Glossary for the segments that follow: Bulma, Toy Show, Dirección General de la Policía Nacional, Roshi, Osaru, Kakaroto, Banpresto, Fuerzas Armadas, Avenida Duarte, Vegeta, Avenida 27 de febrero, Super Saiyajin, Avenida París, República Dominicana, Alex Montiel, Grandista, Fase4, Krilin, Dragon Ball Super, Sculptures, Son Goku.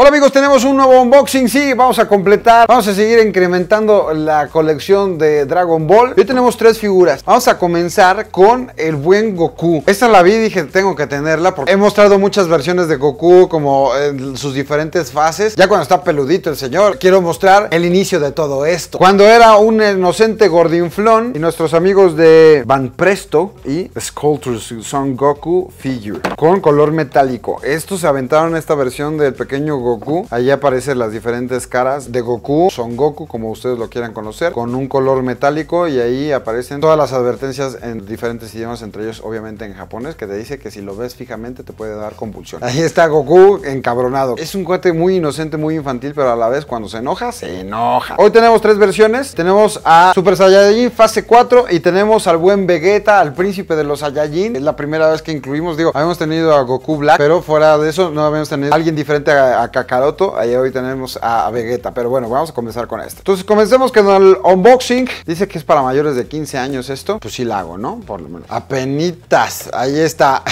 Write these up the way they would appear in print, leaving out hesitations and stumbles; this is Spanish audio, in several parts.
Hola amigos, tenemos un nuevo unboxing, sí, vamos a completar, vamos a seguir incrementando la colección de Dragon Ball. Hoy tenemos 3 figuras, vamos a comenzar con el buen Goku. Esta la vi y dije, tengo que tenerla porque he mostrado muchas versiones de Goku como en sus diferentes fases. Ya cuando está peludito el señor, quiero mostrar el inicio de todo esto. Cuando era un inocente gordinflón y nuestros amigos de Banpresto y Sculptures Son Goku Figure con color metálico. Estos se aventaron esta versión del pequeño Goku. Allí aparecen las diferentes caras de Goku, Son Goku, como ustedes lo quieran conocer, con un color metálico, y ahí aparecen todas las advertencias en diferentes idiomas, entre ellos obviamente en japonés, que te dice que si lo ves fijamente te puede dar convulsión. Ahí está Goku encabronado. Es un cuate muy inocente, muy infantil, pero a la vez cuando se enoja, se enoja. Hoy tenemos 3 versiones. Tenemos a Super Saiyajin fase 4 y tenemos al buen Vegeta, al príncipe de los Saiyajin. Es la primera vez que incluimos, digo, habíamos tenido a Goku Black, pero fuera de eso no habíamos tenido a alguien diferente a Kakaroto. Ahí hoy tenemos a Vegeta, pero bueno, vamos a comenzar con esto. Entonces comencemos con el unboxing. Dice que es para mayores de 15 años esto. Pues sí la hago, ¿no? Por lo menos. Apenitas, ahí está.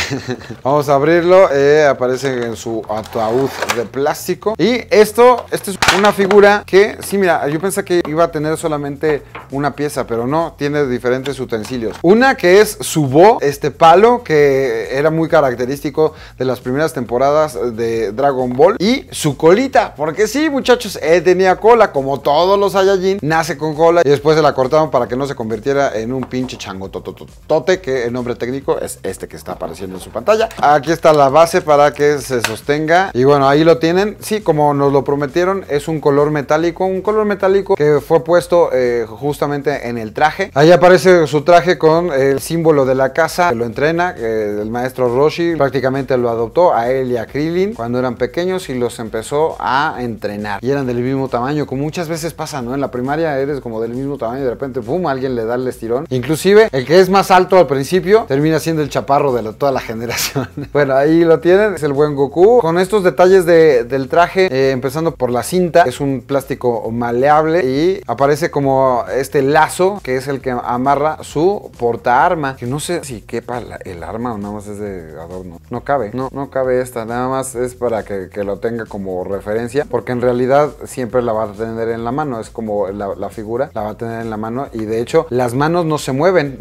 Vamos a abrirlo. Aparece en su ataúd de plástico. Y esto es una figura que, sí, mira, yo pensé que iba a tener solamente una pieza, pero no, tiene diferentes utensilios. Una que es su bo, este palo que era muy característico de las primeras temporadas de Dragon Ball, y su colita, porque sí, muchachos, él tenía cola, como todos los Saiyajin, nace con cola y después se la cortaron para que no se convirtiera en un pinche chango tototote, que el nombre técnico es este que está apareciendo en su pantalla. Aquí está la base para que se sostenga y bueno, ahí lo tienen. Sí, como nos lo prometieron, es un color metálico que fue puesto justamente en el traje. Ahí aparece su traje con el símbolo de la casa, que lo entrena, el maestro Roshi prácticamente lo adoptó a él y a Krilin cuando eran pequeños y lo empezó a entrenar, y eran del mismo tamaño, como muchas veces pasa, ¿no? En la primaria eres como del mismo tamaño y de repente ¡pum!, alguien le da el estirón. Inclusive el que es más alto al principio termina siendo el chaparro de toda la generación. Bueno, ahí lo tienen, es el buen Goku con estos detalles del traje, empezando por la cinta, es un plástico maleable y aparece como este lazo que es el que amarra su portaarma, que no sé si quepa el arma o nada más es de adorno. No cabe, no cabe esta, nada más es para que lo tenga como referencia, porque en realidad siempre la va a tener en la mano, es como la figura, la va a tener en la mano, y de hecho las manos no se mueven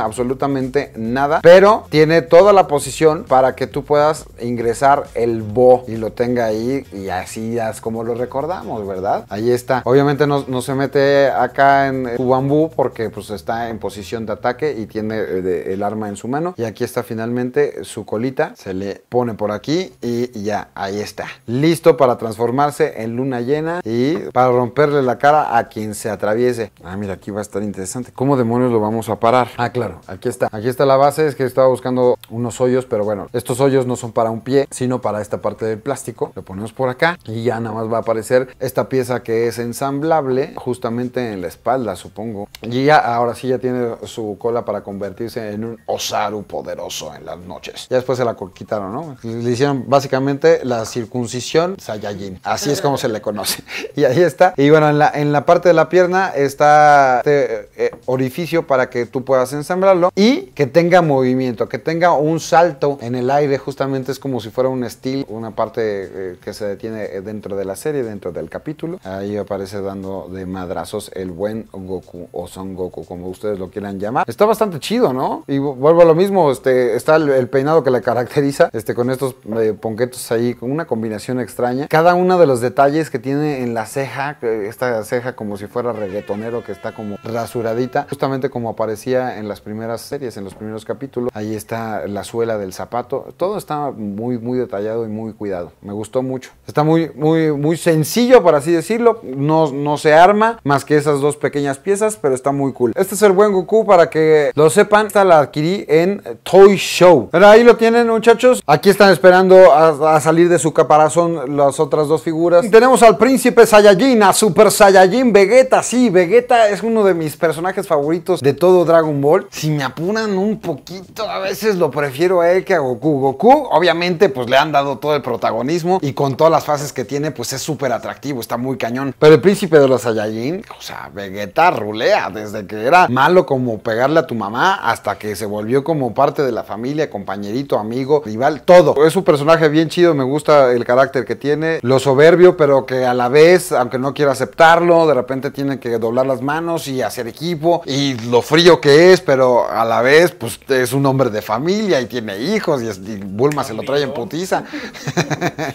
absolutamente nada, pero tiene toda la posición para que tú puedas ingresar el bo y lo tenga ahí, y así es como lo recordamos, ¿verdad? Ahí está, obviamente no se mete acá en su bambú porque pues está en posición de ataque y tiene el arma en su mano, y aquí está finalmente su colita, se le pone por aquí y ya, ahí está. Listo para transformarse en luna llena y para romperle la cara a quien se atraviese. Ah, mira, aquí va a estar interesante. ¿Cómo demonios lo vamos a parar? Ah, claro, aquí está. Aquí está la base, es que estaba buscando unos hoyos, pero bueno, estos hoyos no son para un pie, sino para esta parte del plástico. Lo ponemos por acá y ya nada más va a aparecer esta pieza que es ensamblable justamente en la espalda, supongo. Y ya, ahora sí ya tiene su cola para convertirse en un Osaru poderoso en las noches. Ya después se la quitaron, ¿no? Le hicieron básicamente la circuncisión Saiyajin, así es como se le conoce. Y ahí está, y bueno, en la parte de la pierna está este orificio para que tú puedas ensamblarlo y que tenga movimiento, que tenga un salto en el aire, justamente es como si fuera un estilo, una parte que se detiene dentro de la serie, dentro del capítulo. Ahí aparece dando de madrazos el buen Goku o Son Goku, como ustedes lo quieran llamar. Está bastante chido, ¿no? Y vuelvo a lo mismo, está el peinado que le caracteriza, con estos ponquetos ahí, con una combinación extraña. Cada uno de los detalles que tiene en la ceja, esta ceja como si fuera reggaetonero, que está como rasuradita, justamente como aparecía en las primeras series, en los primeros capítulos. Ahí está la suela del zapato. Todo está muy, muy detallado y muy cuidado. Me gustó mucho. Está muy, muy, muy sencillo, por así decirlo. No se arma más que esas 2 pequeñas piezas, pero está muy cool. Este es el buen Goku, para que lo sepan. Esta la adquirí en Toy Show. Pero ahí lo tienen, muchachos. Aquí están esperando a salir de su caparazón son las otras 2 figuras. Y tenemos al príncipe Saiyajin, a Super Saiyajin Vegeta. Sí, Vegeta es uno de mis personajes favoritos de todo Dragon Ball. Si me apuran un poquito, a veces lo prefiero a él que a Goku. Goku, obviamente, pues le han dado todo el protagonismo y con todas las fases que tiene, pues es súper atractivo, está muy cañón. Pero el príncipe de los Saiyajin, o sea, Vegeta rulea, desde que era malo como pegarle a tu mamá hasta que se volvió como parte de la familia, compañerito, amigo, rival, todo. Es un personaje bien chido, me gusta el carácter carácter que tiene, lo soberbio, pero que a la vez, aunque no quiera aceptarlo, de repente tiene que doblar las manos y hacer equipo, y lo frío que es, pero a la vez, pues es un hombre de familia y tiene hijos, y Bulma se lo trae en putiza.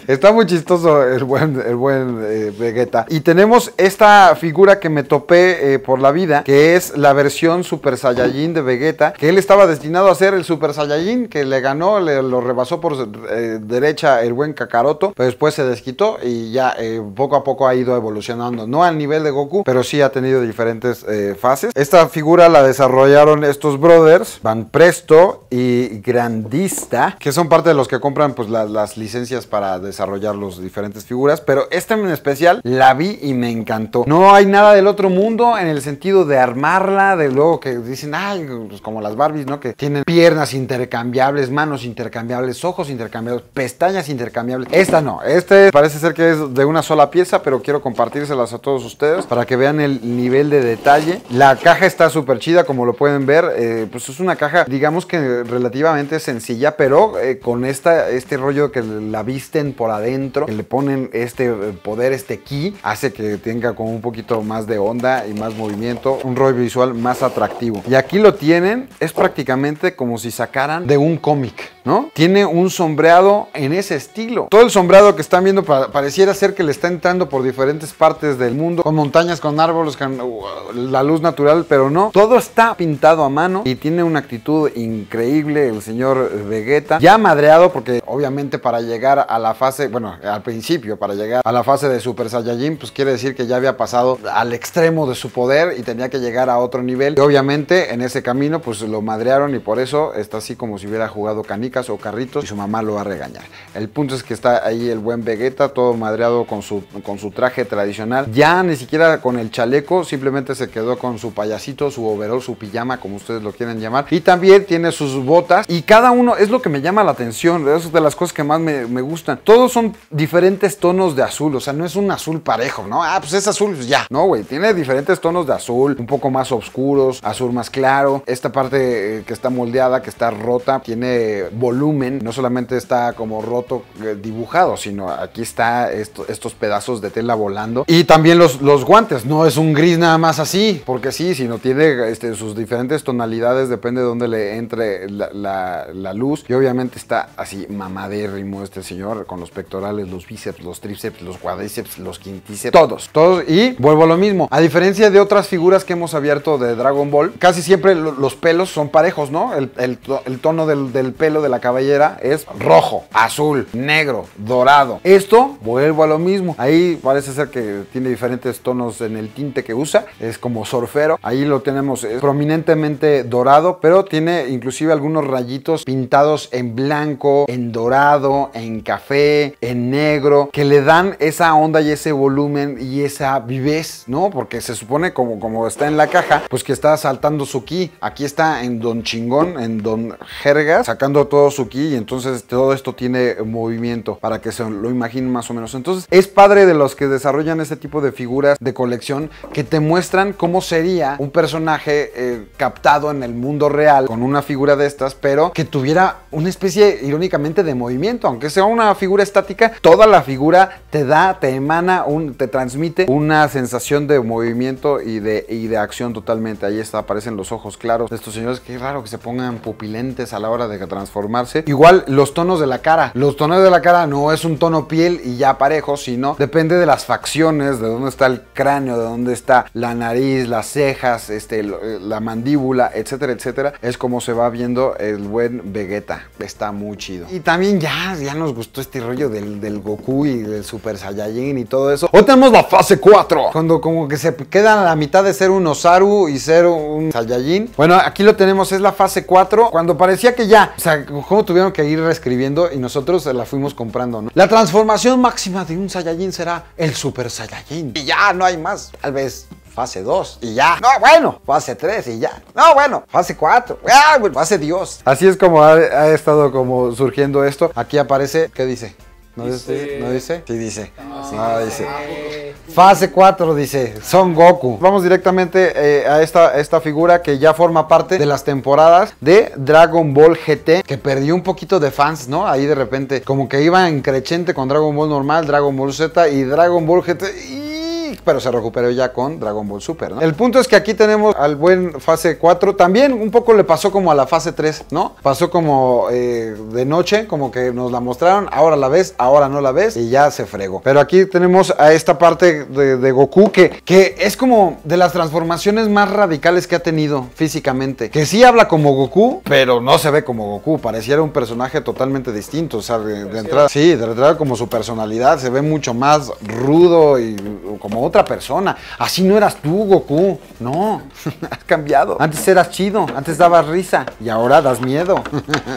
Está muy chistoso el buen Vegeta. Y tenemos esta figura que me topé por la vida, que es la versión Super Saiyajin de Vegeta, que él estaba destinado a ser el Super Saiyajin, que le ganó, lo rebasó por derecha el buen Kakaroto, pero después se desquitó y ya poco a poco ha ido evolucionando, no al nivel de Goku, pero sí ha tenido diferentes fases. Esta figura la desarrollaron estos brothers, Banpresto y Grandista, que son parte de los que compran pues las licencias para desarrollar las diferentes figuras, pero esta en especial la vi y me encantó. No hay nada del otro mundo en el sentido de armarla, de luego que dicen, ay, pues como las Barbies, ¿no? Que tienen piernas intercambiables, manos intercambiables, ojos intercambiables, pestañas intercambiables. Esta no, este parece ser que es de una sola pieza, pero quiero compartírselas a todos ustedes para que vean el nivel de detalle. La caja está súper chida, como lo pueden ver, pues es una caja, digamos que relativamente sencilla, pero con este rollo que la visten por adentro, que le ponen este poder, este ki, hace que tenga como un poquito más de onda y más movimiento, un rollo visual más atractivo. Y aquí lo tienen, es prácticamente como si sacaran de un cómic, ¿no? Tiene un sombreado en ese estilo. Todo el sombreado que están viendo pareciera ser que le está entrando por diferentes partes del mundo, con montañas, con árboles, con la luz natural, pero no. Todo está pintado a mano y tiene una actitud increíble el señor Vegeta. Ya madreado, porque obviamente para llegar a la fase, bueno, al principio, para llegar a la fase de Super Saiyajin, pues quiere decir que ya había pasado al extremo de su poder y tenía que llegar a otro nivel. Y obviamente en ese camino pues lo madrearon y por eso está así como si hubiera jugado canicas o carritos y su mamá lo va a regañar. El punto es que está ahí el buen Vegeta todo madreado con su traje tradicional, ya ni siquiera con el chaleco, simplemente se quedó con su payasito, su overol, su pijama, como ustedes lo quieran llamar, y también tiene sus botas, y cada uno es lo que me llama la atención, es de las cosas que más me gustan. Todos son diferentes tonos de azul, o sea, no es un azul parejo, ¿no? Ah, pues es azul, pues ya. No, güey, tiene diferentes tonos de azul, un poco más oscuros, azul más claro, esta parte que está moldeada, que está rota, tiene volumen, no solamente está como roto dibujado, sino aquí está estos pedazos de tela volando, y también los guantes, no es un gris nada más así, porque sí, sino tiene sus diferentes tonalidades, depende de dónde le entre la luz, y obviamente está así mamadérrimo este señor, con los pectorales, los bíceps, los tríceps, los cuádriceps, los quintíceps, todos, y vuelvo a lo mismo, a diferencia de otras figuras que hemos abierto de Dragon Ball, casi siempre los pelos son parejos, ¿no? El tono del pelo de la cabellera es rojo, azul, negro, dorado. Esto, vuelvo a lo mismo. Ahí parece ser que tiene diferentes tonos en el tinte que usa. Es como surfero. Ahí lo tenemos, es prominentemente dorado, pero tiene inclusive algunos rayitos pintados en blanco, en dorado, en café, en negro, que le dan esa onda y ese volumen y esa vivez, ¿no? Porque se supone, como está en la caja, pues que está saltando su ki. Aquí está en Don Chingón, en Don Jerga, sacando todo su ki, y entonces todo esto tiene movimiento para que se lo imaginen más o menos. Entonces es padre de los que desarrollan este tipo de figuras de colección, que te muestran cómo sería un personaje captado en el mundo real con una figura de estas, pero que tuviera una especie irónicamente de movimiento, aunque sea una figura estática. Toda la figura te emana, te transmite una sensación de movimiento y de acción totalmente. Ahí está, aparecen los ojos claros de estos señores, que es raro que se pongan pupilentes a la hora de transformarse. Igual los tonos de la cara. Los tonos de la cara no es un tono piel y ya parejo, sino depende de las facciones, de dónde está el cráneo, de dónde está la nariz, las cejas, la mandíbula, etcétera, etcétera. Es como se va viendo el buen Vegeta. Está muy chido. Y también ya nos gustó este rollo del Goku y del Super Saiyajin y todo eso. Hoy tenemos la fase 4. Cuando como que se quedan a la mitad de ser un Osaru y ser un Saiyajin. Bueno, aquí lo tenemos, es la fase 4. Cuando parecía que ya, o sea, cómo tuvieron que ir reescribiendo y nosotros la fuimos comprando, ¿no? La transformación máxima de un Saiyajin será el Super Saiyajin. Y ya, no hay más. Tal vez fase 2 y ya. No, bueno, fase 3 y ya. No, bueno, fase 4. Ah, bueno, fase Dios. Así es como ha estado como surgiendo esto. Aquí aparece, ¿qué dice? ¿No dice? ¿No dice? Sí dice. No, sí dice. Fase 4, dice Son Goku. Vamos directamente a esta figura que ya forma parte de las temporadas de Dragon Ball GT, que perdió un poquito de fans, ¿no? Ahí de repente como que iba en creciente con Dragon Ball normal, Dragon Ball Z y Dragon Ball GT, pero se recuperó ya con Dragon Ball Super, ¿no? El punto es que aquí tenemos al buen fase 4. También un poco le pasó como a la fase 3, ¿no? Pasó como de noche, como que nos la mostraron, ahora la ves, ahora no la ves y ya se fregó. Pero aquí tenemos a esta parte de Goku que es como de las transformaciones más radicales que ha tenido físicamente. Que sí habla como Goku, pero no se ve como Goku. Pareciera un personaje totalmente distinto. O sea, de entrada, sí, de entrada como su personalidad se ve mucho más rudo y como otra persona. Así no eras tú, Goku. No, has cambiado. Antes eras chido, antes dabas risa y ahora das miedo.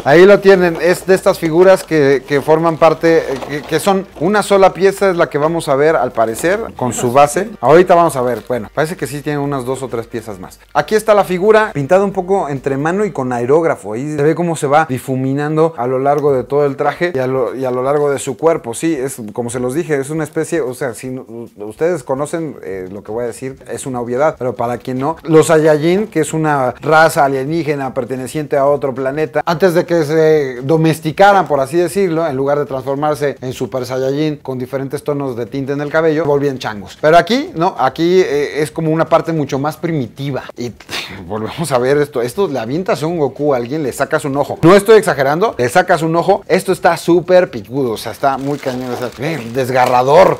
Ahí lo tienen, es de estas figuras que forman parte, que son una sola pieza, es la que vamos a ver al parecer, con su base. Ahorita vamos a ver, bueno, parece que sí tienen unas 2 o 3 piezas más. Aquí está la figura pintada un poco entre mano y con aerógrafo. Ahí se ve cómo se va difuminando a lo largo de todo el traje y a lo largo de su cuerpo. Sí, es como se los dije, es una especie, o sea, si ustedes conocen lo que voy a decir, es una obviedad, pero para quien no, los Saiyajin, que es una raza alienígena perteneciente a otro planeta, antes de que se domesticaran, por así decirlo, en lugar de transformarse en Super Saiyajin con diferentes tonos de tinta en el cabello, volvían changos. Pero aquí, no, aquí es como una parte mucho más primitiva. Y volvemos a ver esto le avientas a un Goku, a alguien le sacas un ojo. No estoy exagerando, le sacas un ojo. Esto está súper picudo, o sea, está muy cañón, o sea, desgarrador.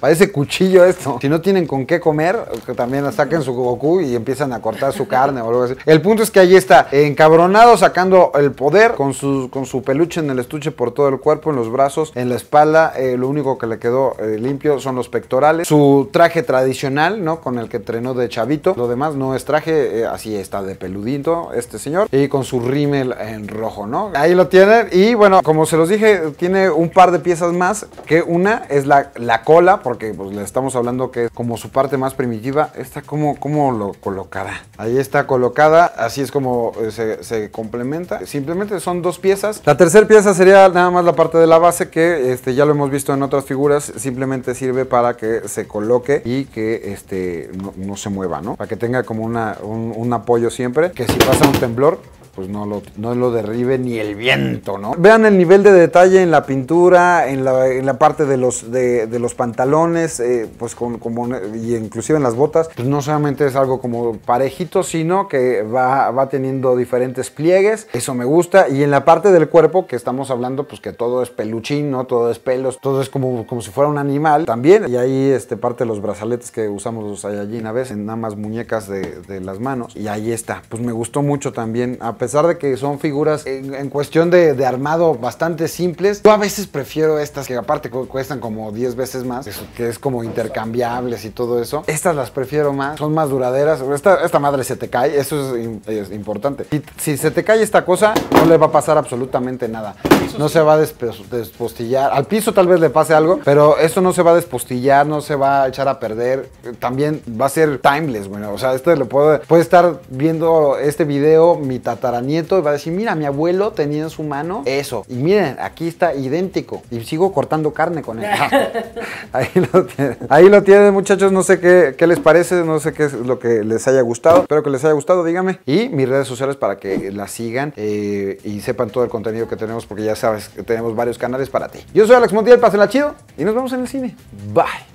Parece cuchillo esto. Si no tienen con qué comer, que también saquen su Goku y empiezan a cortar su carne o algo así. El punto es que ahí está, encabronado, sacando el poder con su peluche en el estuche por todo el cuerpo, en los brazos, en la espalda. Lo único que le quedó limpio son los pectorales. Su traje tradicional, ¿no? Con el que entrenó de chavito. Lo demás no es traje, así está de peludito este señor. Y con su rímel en rojo, ¿no? Ahí lo tienen. Y bueno, como se los dije, tiene un par de piezas más, que una es la cola, porque pues les estamos hablando que es como su parte más primitiva. Esta ¿cómo lo colocará? Ahí está colocada, así es como se complementa. Simplemente son 2 piezas. La tercera pieza sería nada más la parte de la base, que ya lo hemos visto en otras figuras, simplemente sirve para que se coloque y que no se mueva, ¿no? Para que tenga como un apoyo siempre, que si pasa un temblor, pues no lo derribe ni el viento, ¿no? Vean el nivel de detalle en la pintura, en la parte de los pantalones, pues y inclusive en las botas. Pues no solamente es algo como parejito, sino que va teniendo diferentes pliegues. Eso me gusta. Y en la parte del cuerpo que estamos hablando, pues que todo es peluchín, ¿no? Todo es pelos, todo es como si fuera un animal también. Y ahí parte de los brazaletes que usamos los Saiyajin a veces, nada más muñecas de las manos. Y ahí está. Pues me gustó mucho también, a pesar de que son figuras en cuestión de armado bastante simples. Yo a veces prefiero estas, que aparte cuestan como 10 veces más, que es como intercambiables y todo eso. Estas las prefiero más, son más duraderas. Esta madre se te cae, eso es importante. Si se te cae esta cosa, no le va a pasar absolutamente nada. No se va a despostillar. Al piso tal vez le pase algo, pero esto no se va a despostillar, no se va a echar a perder. También va a ser timeless, bueno, o sea, puede estar viendo este video mi tataranieto y va a decir, mira, mi abuelo tenía en su mano eso, y miren, aquí está idéntico, y sigo cortando carne con él. Ahí lo tienen, muchachos. No sé qué les parece, no sé qué es lo que les haya gustado, espero que les haya gustado, díganme, y mis redes sociales para que las sigan y sepan todo el contenido que tenemos, porque ya sabes que tenemos varios canales para ti. Yo soy Alex Montiel, pásenla chido y nos vemos en el cine. Bye.